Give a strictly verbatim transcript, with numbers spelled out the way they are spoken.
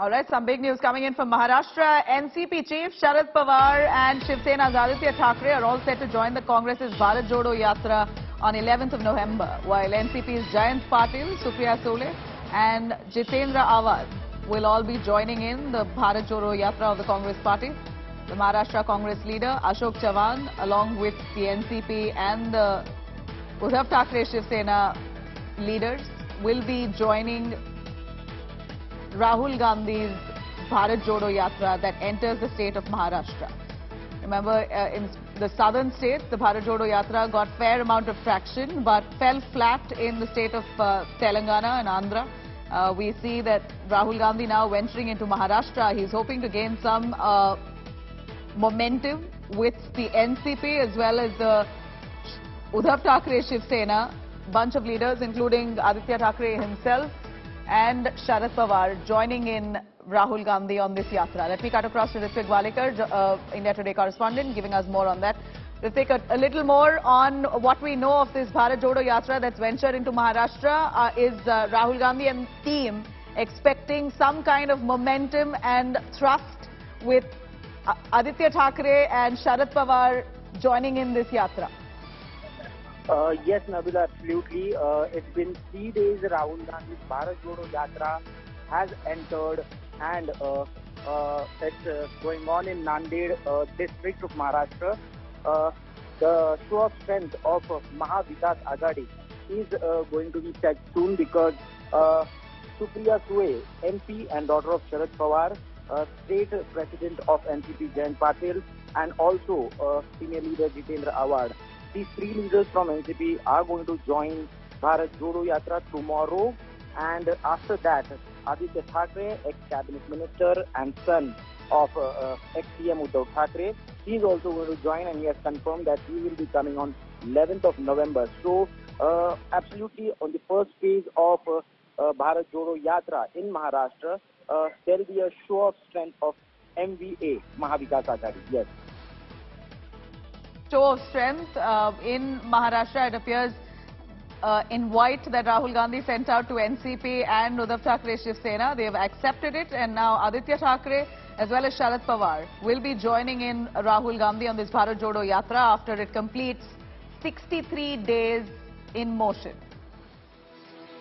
All right, some big news coming in from Maharashtra. N C P chief Sharad Pawar and Shiv Sena's Aaditya Thackeray are all set to join the Congress's Bharat Jodo Yatra on eleventh of November, while N C P's Jayant Patil, Supriya Sule and Jitendra Awad will all be joining in the Bharat Jodo Yatra of the Congress party. The Maharashtra Congress leader Ashok Chavan, along with the N C P and the Uddhav Thackeray Shiv Sena leaders, will be joining Rahul Gandhi's Bharat Jodo Yatra that enters the state of Maharashtra. Remember, uh, in the southern states, the Bharat Jodo Yatra got fair amount of traction but fell flat in the state of uh, Telangana and Andhra. Uh, we see that Rahul Gandhi now venturing into Maharashtra. He's hoping to gain some uh, momentum with the N C P as well as the Uddhav Thackeray Shiv Sena, bunch of leaders including Aaditya Thackeray himself and Sharad Pawar joining in Rahul Gandhi on this yatra. Let me cut across to Rithik Walikar, uh, India Today correspondent, giving us more on that. Rithik, a, a little more on what we know of this Bharat Jodo Yatra that's ventured into Maharashtra. Uh, is uh, Rahul Gandhi and team expecting some kind of momentum and thrust with uh, Aaditya Thackeray and Sharad Pawar joining in this yatra? Uh, yes, Nabila, absolutely. Uh, it's been three days Rahul Gandhi's Bharat Jodo Yatra has entered, and uh, uh, it's uh, going on in Nanded uh, district of Maharashtra. Uh, the show of strength of uh, Mahavikas Aghadi is uh, going to be checked soon, because uh, Supriya Sule, M P and daughter of Sharad Pawar, uh, state president of N C P Jayant Patil, and also uh, senior leader Jitendra Awad. These three leaders from N C P are going to join Bharat Jodo Yatra tomorrow, and after that, Aaditya Thackeray, ex-cabinet minister and son of uh, uh, ex-C M Uddhav Thackeray, he is also going to join, and he has confirmed that he will be coming on eleventh of November. So, uh, absolutely, on the first phase of uh, uh, Bharat Jodo Yatra in Maharashtra, uh, there will be a show of strength of M V A, Mahavikas Aghadi. Yes. Show of strength uh, in Maharashtra, it appears, uh, invite that Rahul Gandhi sent out to N C P and Uddhav Thackeray Shiv Sena. They have accepted it, and now Aaditya Thackeray as well as Sharad Pawar will be joining in Rahul Gandhi on this Bharat Jodo Yatra after it completes sixty-three days in motion.